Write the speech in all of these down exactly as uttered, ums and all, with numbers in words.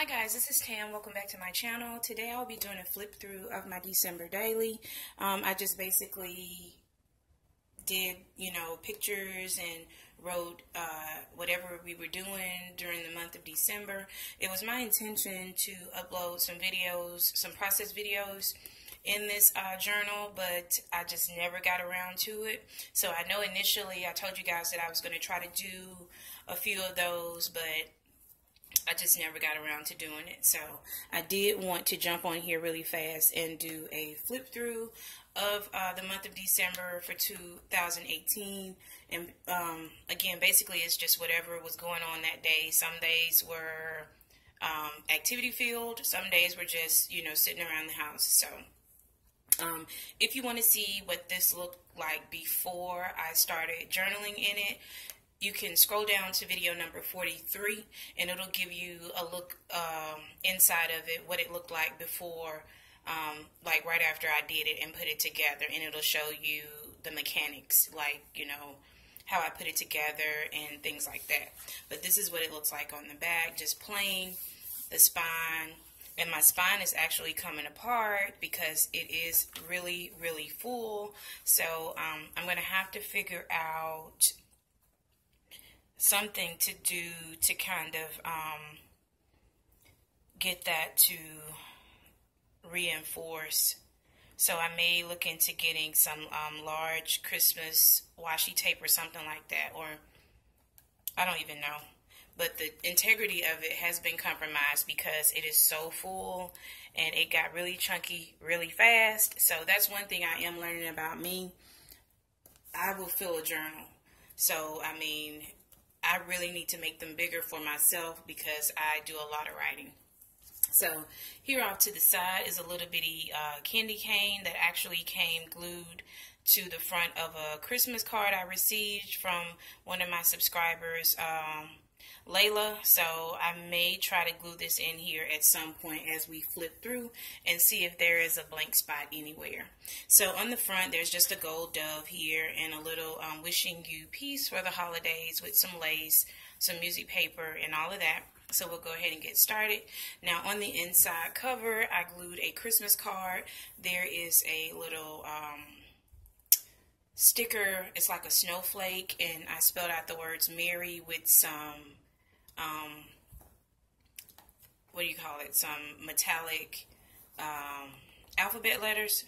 Hi guys, this is Tam. Welcome back to my channel. Today I'll be doing a flip through of my December daily. Um, I just basically did, you know, pictures and wrote uh, whatever we were doing during the month of December. It was my intention to upload some videos, some process videos in this uh, journal, but I just never got around to it. So I know initially I told you guys that I was going to try to do a few of those, but I just never got around to doing it. So I did want to jump on here really fast and do a flip through of uh, the month of December for two thousand eighteen. And um, again, basically it's just whatever was going on that day. Some days were um, activity filled. Some days were just, you know, sitting around the house. So um, if you want to see what this looked like before I started journaling in it, you can scroll down to video number forty-three, and it'll give you a look um, inside of it, what it looked like before, um, like right after I did it and put it together, and it'll show you the mechanics, like, you know, how I put it together and things like that. But this is what it looks like on the back, just plain, the spine, and my spine is actually coming apart because it is really, really full, so um, I'm going to have to figure out something to do to kind of um, get that to reinforce. So I may look into getting some um, large Christmas washi tape or something like that, or I don't even know. But the integrity of it has been compromised because it is so full and it got really chunky really fast. So that's one thing I am learning about me. I will fill a journal. So, I mean, I really need to make them bigger for myself because I do a lot of writing. So here off to the side is a little bitty uh, candy cane that actually came glued to the front of a Christmas card I received from one of my subscribers, um, Layla. So I may try to glue this in here at some point as we flip through and see if there is a blank spot anywhere. So on the front there's just a gold dove here and a little um, wishing you peace for the holidays with some lace, some music paper, and all of that. So we'll go ahead and get started. Now on the inside cover I glued a Christmas card. There is a little um, sticker. It's like a snowflake, and I spelled out the words Mary with some um what do you call it some metallic um alphabet letters.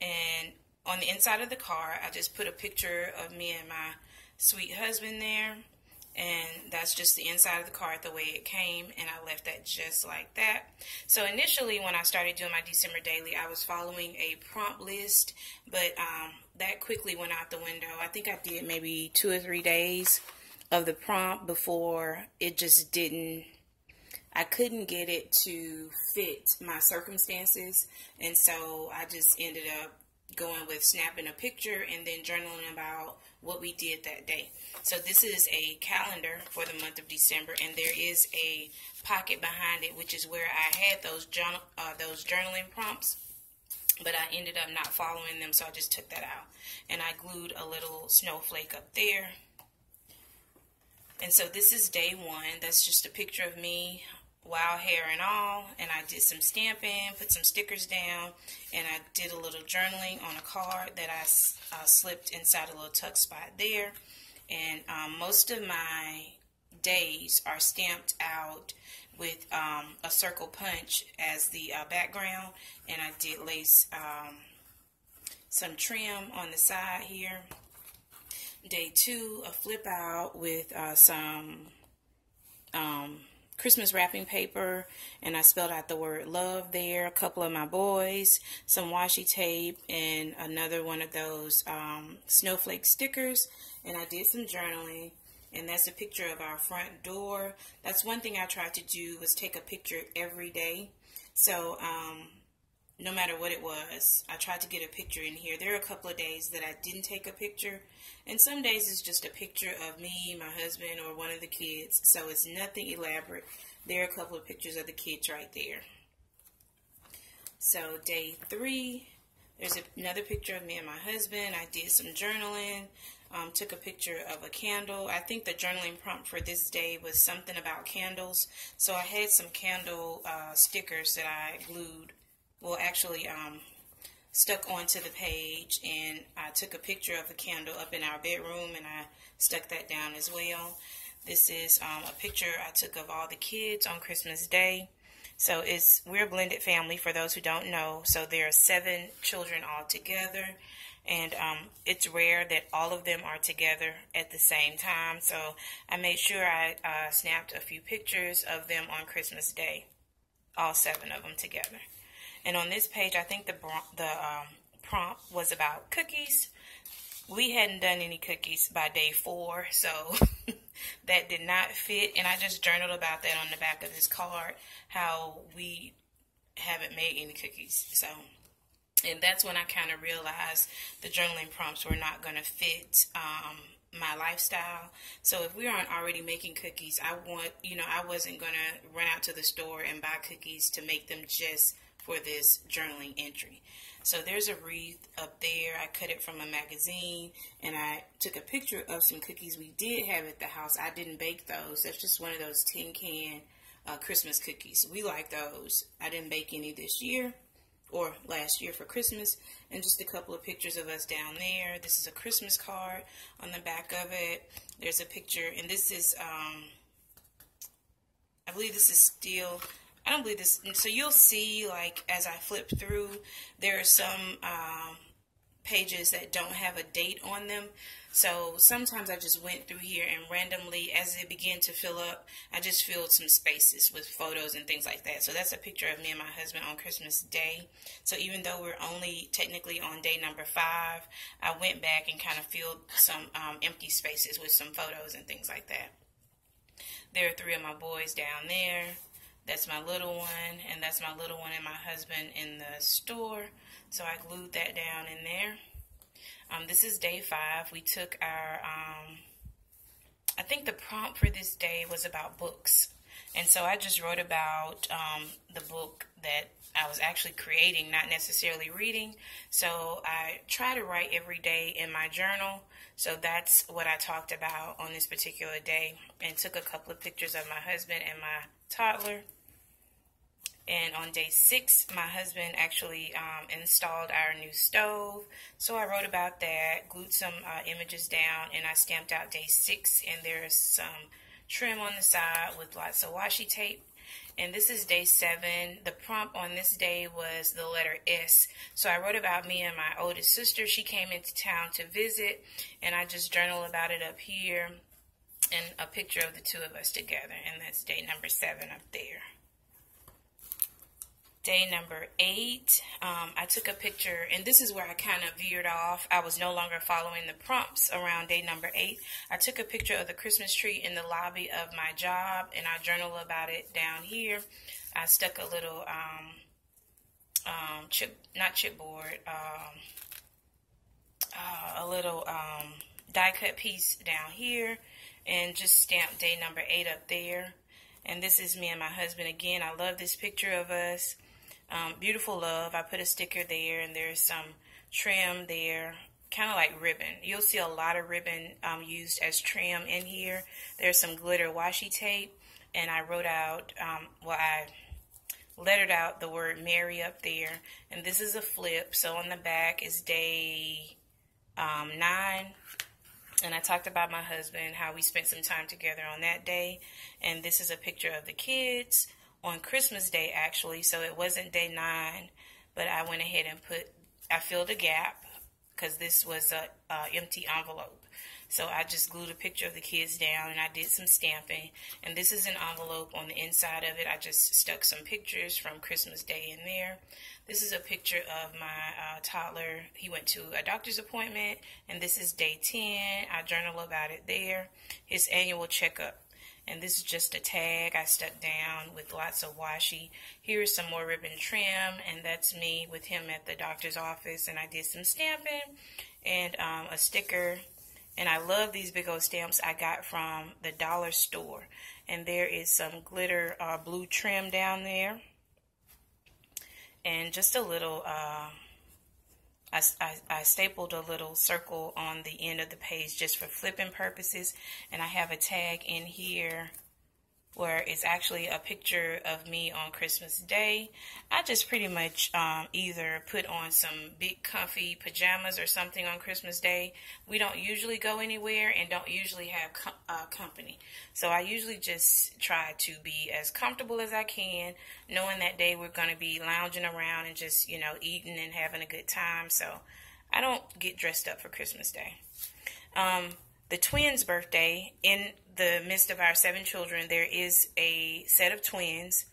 And on the inside of the card I just put a picture of me and my sweet husband there, and that's just the inside of the card the way it came, and I left that just like that. So initially when I started doing my December daily I was following a prompt list, but um, that quickly went out the window. I think I did maybe two or three days of the prompt before it just didn't, I couldn't get it to fit my circumstances, and so I just ended up going with snapping a picture and then journaling about what we did that day. So this is a calendar for the month of December, and there is a pocket behind it, which is where I had those journal, uh, those journaling prompts, but I ended up not following them, so I just took that out. And I glued a little snowflake up there. And so this is day one. That's just a picture of me, wild hair and all, and I did some stamping, put some stickers down, and I did a little journaling on a card that I uh, slipped inside a little tuck spot there. And um, most of my days are stamped out with um, a circle punch as the uh, background, and I did lace um, some trim on the side here. Day two, a flip out with uh, some um, Christmas wrapping paper, and I spelled out the word love there, a couple of my boys, some washi tape, and another one of those um, snowflake stickers, and I did some journaling. And that's a picture of our front door. That's one thing I tried to do, was take a picture every day. So um, no matter what it was, I tried to get a picture in here. There are a couple of days that I didn't take a picture, and some days it's just a picture of me, my husband, or one of the kids. So it's nothing elaborate. There are a couple of pictures of the kids right there. So day three, there's another picture of me and my husband. I did some journaling. um, took a picture of a candle. I think the journaling prompt for this day was something about candles. So I had some candle uh, stickers that I glued, well actually um, stuck onto the page, and I took a picture of the candle up in our bedroom and I stuck that down as well. This is um, a picture I took of all the kids on Christmas Day. So it's we're a blended family, for those who don't know. So there are seven children all together, and um, it's rare that all of them are together at the same time. So I made sure I uh, snapped a few pictures of them on Christmas Day, all seven of them together. And on this page, I think the, the um, prompt was about cookies. We hadn't done any cookies by day four, so that did not fit. And I just journaled about that on the back of this card, how we haven't made any cookies. So, and that's when I kind of realized the journaling prompts were not going to fit um, my lifestyle. So if we aren't already making cookies, I want, you know, I wasn't going to run out to the store and buy cookies to make them just for this journaling entry. So there's a wreath up there. I cut it from a magazine, and I took a picture of some cookies we did have at the house. I didn't bake those. That's just one of those tin can uh, Christmas cookies. We like those. I didn't bake any this year or last year for Christmas, and just a couple of pictures of us down there. This is a Christmas card. On the back of it, there's a picture, and this is, um, I believe this is still... I don't believe this. So you'll see, like, as I flip through, there are some um, pages that don't have a date on them. So sometimes I just went through here and randomly, as it began to fill up, I just filled some spaces with photos and things like that. So that's a picture of me and my husband on Christmas Day. So even though we're only technically on day number five, I went back and kind of filled some um, empty spaces with some photos and things like that. There are three of my boys down there. That's my little one, and that's my little one and my husband in the store. So I glued that down in there. Um, this is day five. We took our, um, I think the prompt for this day was about books. And so I just wrote about um, the book that I was actually creating, not necessarily reading. So I try to write every day in my journal. So that's what I talked about on this particular day, and took a couple of pictures of my husband and my toddler. And on day six, my husband actually um, installed our new stove. So I wrote about that, glued some uh, images down, and I stamped out day six. And there's some trim on the side with lots of washi tape. And this is day seven. The prompt on this day was the letter S. So I wrote about me and my oldest sister. She came into town to visit, and I just journaled about it up here, and a picture of the two of us together. And that's day number seven up there. Day number eight, um, I took a picture, and this is where I kind of veered off. I was no longer following the prompts around day number eight. I took a picture of the Christmas tree in the lobby of my job, and I journal about it down here. I stuck a little, um, um, chip, not chipboard, um, uh, a little um, die cut piece down here, and just stamped day number eight up there. And this is me and my husband again. I love this picture of us. Um, beautiful love. I put a sticker there, and there's some trim there, kind of like ribbon. You'll see a lot of ribbon um, used as trim in here. There's some glitter washi tape, and I wrote out, um, well, I lettered out the word Mary up there. And this is a flip. So on the back is day um, nine. And I talked about my husband, how we spent some time together on that day. And this is a picture of the kids on Christmas Day, actually. So it wasn't day nine, but I went ahead and put, I filled a gap, because this was a, a empty envelope. So I just glued a picture of the kids down, and I did some stamping. And this is an envelope. On the inside of it, I just stuck some pictures from Christmas Day in there. This is a picture of my uh, toddler. He went to a doctor's appointment, and this is day ten. I journal about it there. His annual checkup. And this is just a tag I stuck down with lots of washi. Here's some more ribbon trim, and that's me with him at the doctor's office. And I did some stamping and um, a sticker. And I love these big old stamps I got from the dollar store. And there is some glitter uh, blue trim down there. And just a little uh, I, I, I stapled a little circle on the end of the page just for flipping purposes, and I have a tag in here where it's actually a picture of me on Christmas Day. I just pretty much um, either put on some big comfy pajamas or something on Christmas Day. We don't usually go anywhere and don't usually have com uh, company. So I usually just try to be as comfortable as I can, knowing that day we're going to be lounging around and just, you know, eating and having a good time. So I don't get dressed up for Christmas Day. Um, the twins' birthday, in the midst of our seven children, there is a set of twins,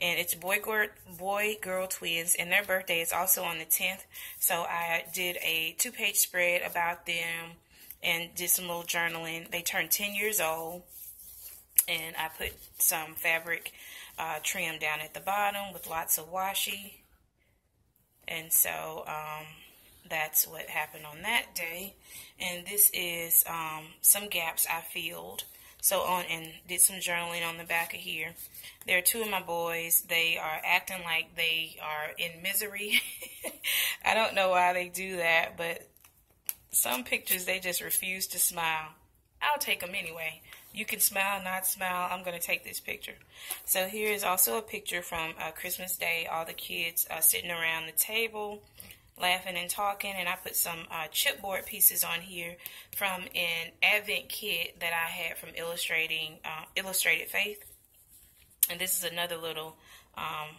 and it's boy-girl boy, girl twins, and their birthday is also on the tenth, so I did a two-page spread about them and did some little journaling. They turned ten years old, and I put some fabric uh, trim down at the bottom with lots of washi, and so um, that's what happened on that day. And this is um, some gaps I filled. So on and did some journaling on the back of here. There are two of my boys. They are acting like they are in misery. I don't know why they do that, but some pictures they just refuse to smile. I'll take them anyway. You can smile, not smile. I'm going to take this picture. So here is also a picture from uh, Christmas Day. All the kids are sitting around the table, laughing and talking, and I put some uh, chipboard pieces on here from an advent kit that I had from Illustrating uh, Illustrated Faith. And this is another little um,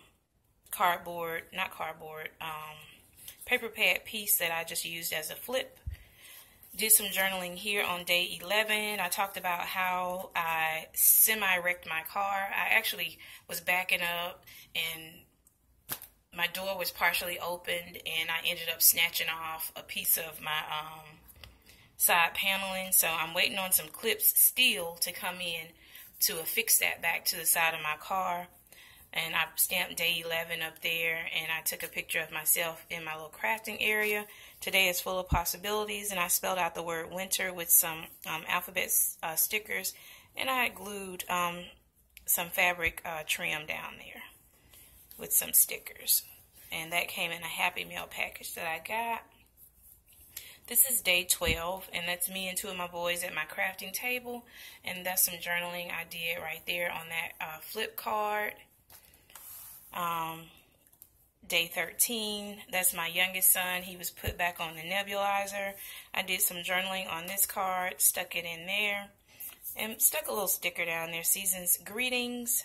cardboard, not cardboard, um, paper pad piece that I just used as a flip. Did some journaling here on day eleven. I talked about how I semi-wrecked my car. I actually was backing up, and my door was partially opened, and I ended up snatching off a piece of my um, side paneling. So I'm waiting on some clips still to come in to affix that back to the side of my car. And I stamped day eleven up there, and I took a picture of myself in my little crafting area. Today is full of possibilities, and I spelled out the word winter with some um, alphabet uh, stickers, and I glued um, some fabric uh, trim down there with some stickers, and that came in a Happy Meal package that I got. This is day twelve, and that's me and two of my boys at my crafting table, and that's some journaling I did right there on that uh, flip card. Um, day thirteen, that's my youngest son. He was put back on the nebulizer. I did some journaling on this card, stuck it in there, and stuck a little sticker down there, Season's Greetings.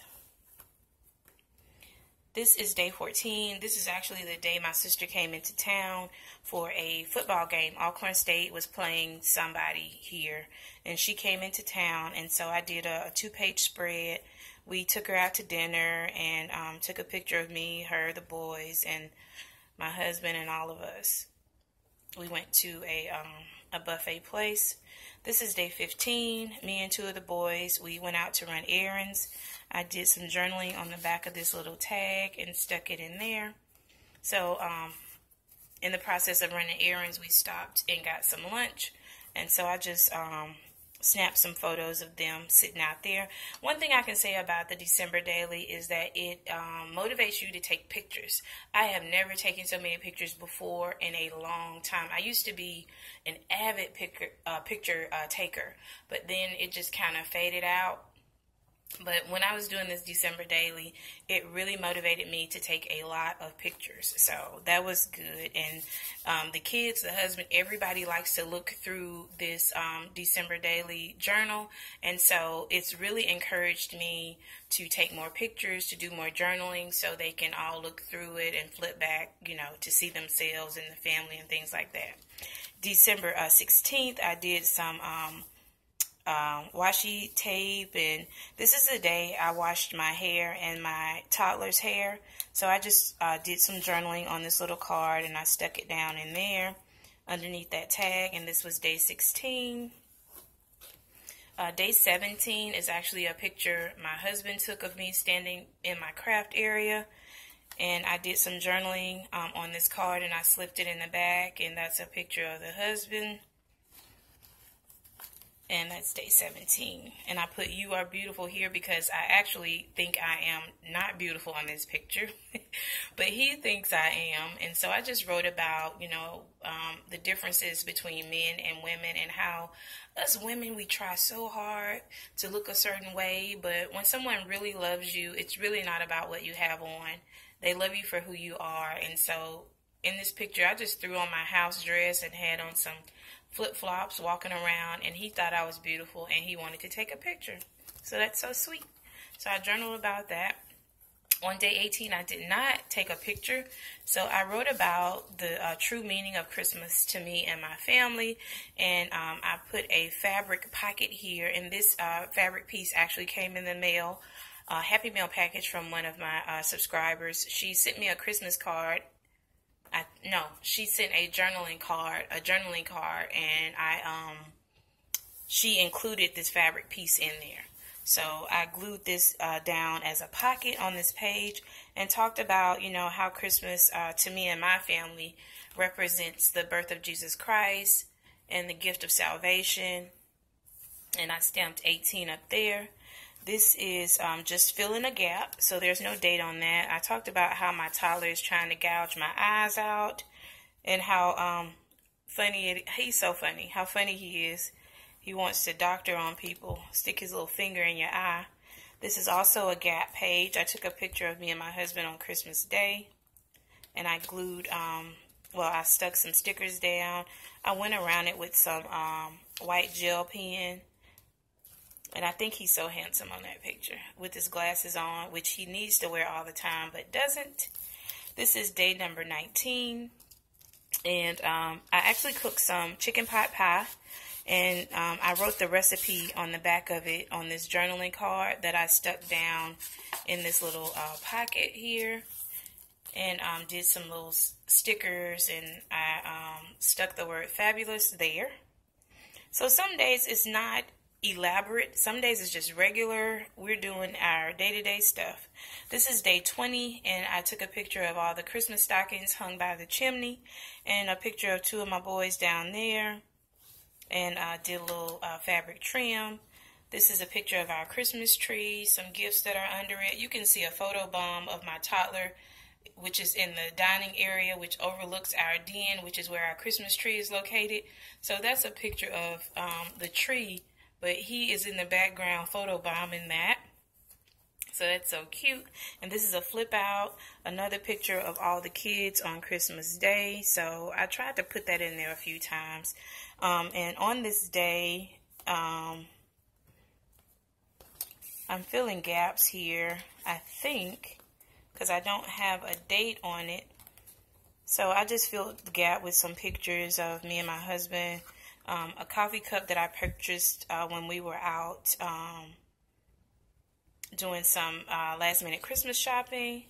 This is day fourteen. This is actually the day my sister came into town for a football game. Alcorn State was playing somebody here, and she came into town, and so I did a, a two-page spread. We took her out to dinner and um, took a picture of me, her, the boys, and my husband, and all of us. We went to a, um, a buffet place. This is day fifteen. Me and two of the boys, we went out to run errands. I did some journaling on the back of this little tag and stuck it in there. So um, in the process of running errands, we stopped and got some lunch. And so I just um, snapped some photos of them sitting out there. One thing I can say about the December Daily is that it um, motivates you to take pictures. I have never taken so many pictures before in a long time. I used to be an avid picture, uh, picture uh, taker, but then it just kind of faded out. But when I was doing this December Daily, it really motivated me to take a lot of pictures. So that was good. And um, the kids, the husband, everybody likes to look through this um, December Daily journal. And so it's really encouraged me to take more pictures, to do more journaling, so they can all look through it and flip back, you know, to see themselves and the family and things like that. December uh, sixteenth, I did some Um, Um, washi tape, and this is the day I washed my hair and my toddler's hair. So I just uh, did some journaling on this little card, and I stuck it down in there underneath that tag, and this was day sixteen. Uh, day seventeen is actually a picture my husband took of me standing in my craft area, and I did some journaling um, on this card, and I slipped it in the back, and that's a picture of the husband. and that's day seventeen. And I put "You Are Beautiful" here because I actually think I am not beautiful on this picture, but he thinks I am. And so I just wrote about, you know, um, the differences between men and women, and how us women, we try so hard to look a certain way, but when someone really loves you, it's really not about what you have on. They love you for who you are. And so in this picture, I just threw on my house dress and had on some flip-flops, walking around, and he thought I was beautiful, and he wanted to take a picture. So that's so sweet. So I journaled about that. On day eighteen, I did not take a picture, so I wrote about the uh, true meaning of Christmas to me and my family, and um, I put a fabric pocket here, and this uh, fabric piece actually came in the mail, a uh, happy mail package from one of my uh, subscribers. She sent me a Christmas card. I, no, she sent a journaling card, a journaling card, and I, um, she included this fabric piece in there. So I glued this uh, down as a pocket on this page and talked about, you know, how Christmas uh, to me and my family represents the birth of Jesus Christ and the gift of salvation. And I stamped eighteen up there. This is um, just filling a gap, so there's no date on that. I talked about how my toddler is trying to gouge my eyes out, and how um, funny it, he's so funny, how funny he is. He wants to doctor on people, stick his little finger in your eye. This is also a gap page. I took a picture of me and my husband on Christmas Day, and I glued, um, well, I stuck some stickers down. I went around it with some um, white gel pen. And I think he's so handsome on that picture with his glasses on, which he needs to wear all the time but doesn't. This is day number nineteen. And um, I actually cooked some chicken pot pie. And um, I wrote the recipe on the back of it on this journaling card that I stuck down in this little uh, pocket here. And um, did some little stickers, and I um, stuck the word fabulous there. So some days it's not elaborate. Some days it's just regular. We're doing our day-to-day stuff. This is day twenty, and I took a picture of all the Christmas stockings hung by the chimney, and a picture of two of my boys down there, and I uh, did a little uh, fabric trim. This is a picture of our Christmas tree, some gifts that are under it. You can see a photo bomb of my toddler, which is in the dining area, which overlooks our den, which is where our Christmas tree is located. So that's a picture of um, the tree, but he is in the background photobombing that. So that's so cute. And this is a flip out, another picture of all the kids on Christmas Day. So I tried to put that in there a few times. Um, and on this day, um, I'm filling gaps here, I think, because I don't have a date on it. So I just filled the gap with some pictures of me and my husband. Um, a coffee cup that I purchased uh, when we were out um, doing some uh, last minute Christmas shopping.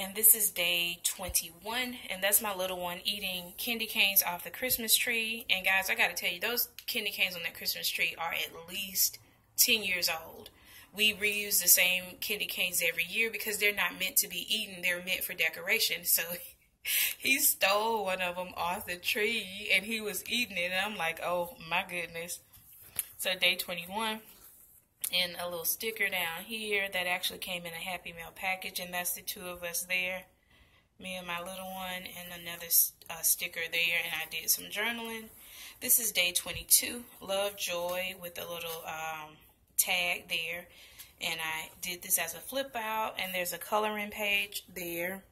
And this is day twenty-one, and that's my little one eating candy canes off the Christmas tree. And guys, I gotta tell you, those candy canes on that Christmas tree are at least ten years old. We reuse the same candy canes every year because they're not meant to be eaten, they're meant for decoration. So he stole one of them off the tree, and he was eating it, and I'm like, oh my goodness. So day twenty-one, and a little sticker down here that actually came in a Happy Mail package, and that's the two of us there, me and my little one, and another uh, sticker there, and I did some journaling. This is day twenty-two, Love Joy, with a little um, tag there, and I did this as a flip out, and there's a coloring page there.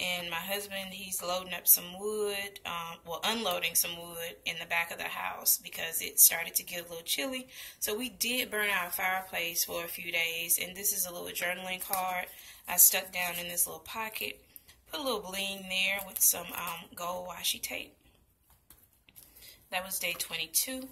And my husband, he's loading up some wood, um, well, unloading some wood in the back of the house because it started to get a little chilly. So we did burn our fireplace for a few days. And this is a little journaling card I stuck down in this little pocket. Put a little bling there with some um, gold washi tape. That was day twenty-two.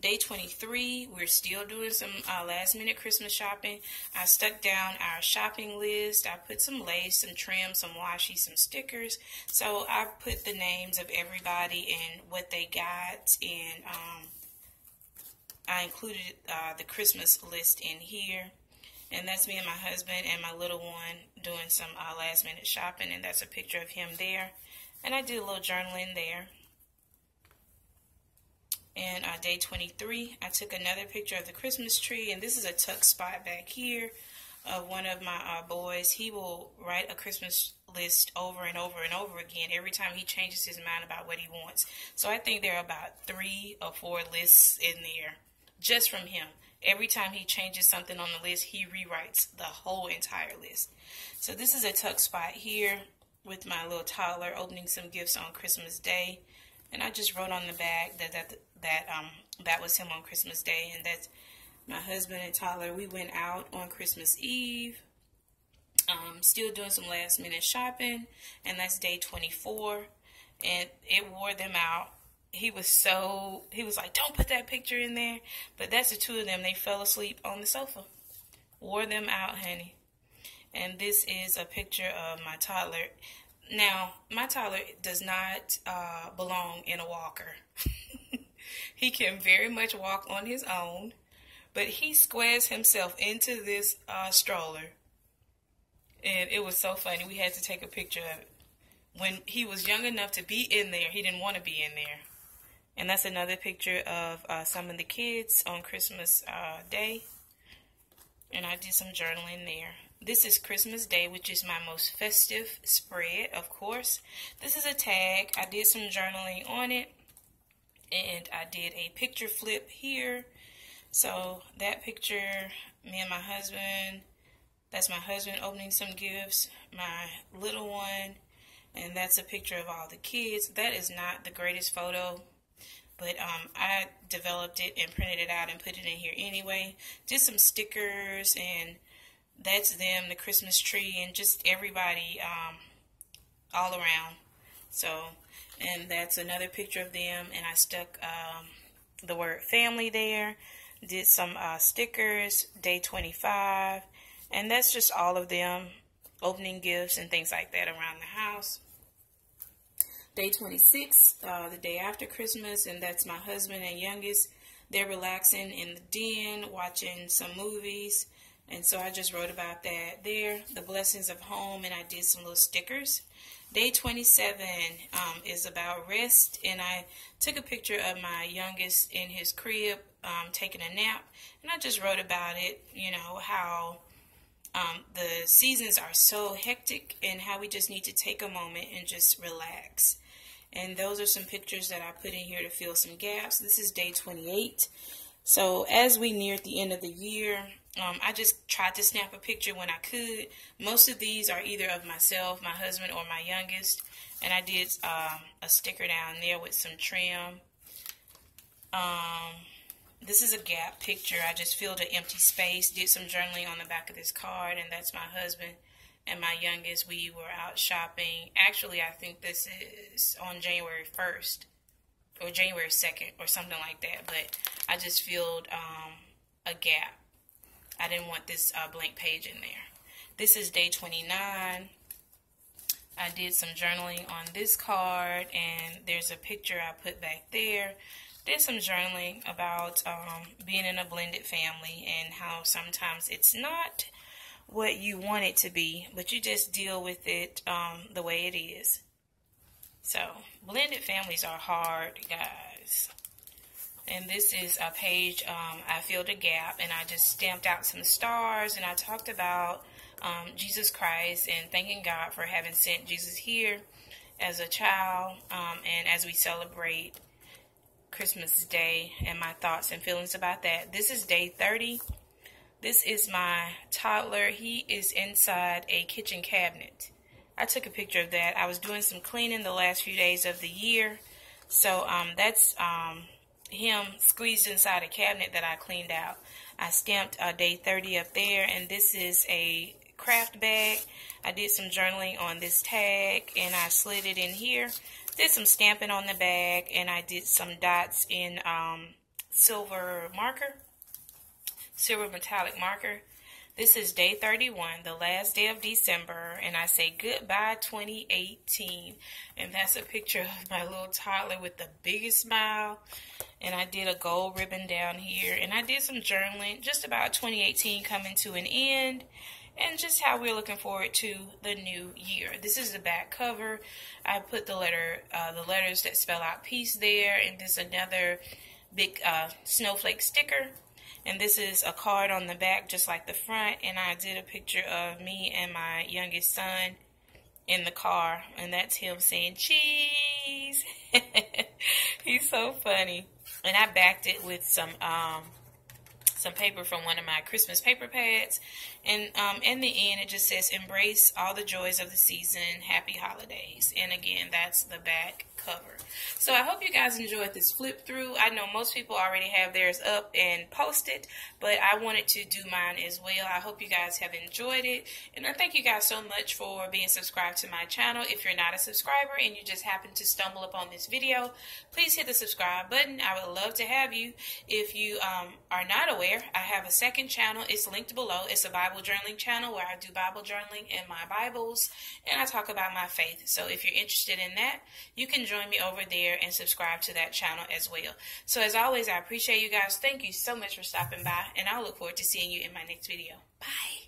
Day twenty-three, we're still doing some uh, last minute Christmas shopping. I stuck down our shopping list. I put some lace, some trim, some washi, some stickers. So I put the names of everybody and what they got, and um, I included uh, the Christmas list in here. And that's me and my husband and my little one doing some uh, last minute shopping, and that's a picture of him there. And I did a little journaling there. And on day twenty-three, I took another picture of the Christmas tree. And this is a tuck spot back here of one of my uh, boys. He will write a Christmas list over and over and over again every time he changes his mind about what he wants. So I think there are about three or four lists in there just from him. Every time he changes something on the list, he rewrites the whole entire list. So this is a tuck spot here with my little toddler opening some gifts on Christmas Day. And I just wrote on the back that that that um that was him on Christmas Day, and that's my husband and Tyler. We went out on Christmas Eve, um, still doing some last minute shopping, and that's day twenty-four, and it wore them out. He was so he was like, "Don't put that picture in there," but that's the two of them. They fell asleep on the sofa, wore them out, honey. And this is a picture of my toddler. Now, my toddler does not uh, belong in a walker. He can very much walk on his own, but he squares himself into this uh, stroller. And it was so funny. We had to take a picture of it. When he was young enough to be in there, he didn't want to be in there. And that's another picture of uh, some of the kids on Christmas uh, Day. And I did some journaling there. This is Christmas Day, which is my most festive spread, of course. This is a tag. I did some journaling on it, and I did a picture flip here. So that picture, me and my husband, that's my husband opening some gifts, my little one, and that's a picture of all the kids. That is not the greatest photo, but um, I developed it and printed it out and put it in here anyway. Just some stickers, and that's them, the Christmas tree, and just everybody um, all around. So, and that's another picture of them, and I stuck um, the word family there, did some uh, stickers, day twenty-five, and that's just all of them opening gifts and things like that around the house. Day twenty-six, uh, the day after Christmas, and that's my husband and youngest. They're relaxing in the den, watching some movies. And so I just wrote about that there, the blessings of home, and I did some little stickers. Day twenty-seven um, is about rest, and I took a picture of my youngest in his crib um, taking a nap, and I just wrote about it, you know, how um, the seasons are so hectic and how we just need to take a moment and just relax. And those are some pictures that I put in here to fill some gaps. This is day twenty-eight. So as we near the end of the year, Um, I just tried to snap a picture when I could. Most of these are either of myself, my husband, or my youngest. And I did um, a sticker down there with some trim. Um, this is a gap picture. I just filled an empty space, did some journaling on the back of this card, and that's my husband and my youngest. We were out shopping. Actually, I think this is on January first or January second or something like that. But I just filled um, a gap. I didn't want this uh, blank page in there. This is day twenty-nine. I did some journaling on this card, and there's a picture I put back there. Did some journaling about um, being in a blended family and how sometimes it's not what you want it to be, but you just deal with it um, the way it is. So, blended families are hard, guys. And this is a page, um, I filled a gap, and I just stamped out some stars, and I talked about um, Jesus Christ and thanking God for having sent Jesus here as a child, um, and as we celebrate Christmas Day, and my thoughts and feelings about that. This is day thirty. This is my toddler. He is inside a kitchen cabinet. I took a picture of that. I was doing some cleaning the last few days of the year, so um, that's... Um, him squeezed inside a cabinet that I cleaned out. I stamped uh, day thirty up there, and this is a craft bag. I did some journaling on this tag, and I slid it in here. Did some stamping on the bag, and I did some dots in um, silver marker, silver metallic marker. This is day thirty-one, the last day of December, and I say goodbye twenty eighteen. And that's a picture of my little toddler with the biggest smile. And I did a gold ribbon down here. And I did some journaling just about twenty eighteen coming to an end and just how we're looking forward to the new year. This is the back cover. I put the letter, uh, the letters that spell out peace there. And there's another big uh, snowflake sticker. And this is a card on the back just like the front. And I did a picture of me and my youngest son in the car. And that's him saying, cheese. He's so funny. And I backed it with some um, some paper from one of my Christmas paper pads. And um, in the end, it just says, embrace all the joys of the season. Happy holidays. And again, that's the back cover. So I hope you guys enjoyed this flip through. I know most people already have theirs up and posted, but I wanted to do mine as well. I hope you guys have enjoyed it. And I thank you guys so much for being subscribed to my channel. If you're not a subscriber and you just happen to stumble upon this video, please hit the subscribe button. I would love to have you. If you um, are not aware, I have a second channel. It's linked below. It's a Bible journaling channel where I do Bible journaling in my Bibles and I talk about my faith. So if you're interested in that, you can join me over there and subscribe to that channel as well. So as always, I appreciate you guys. Thank you so much for stopping by, and I'll look forward to seeing you in my next video. Bye.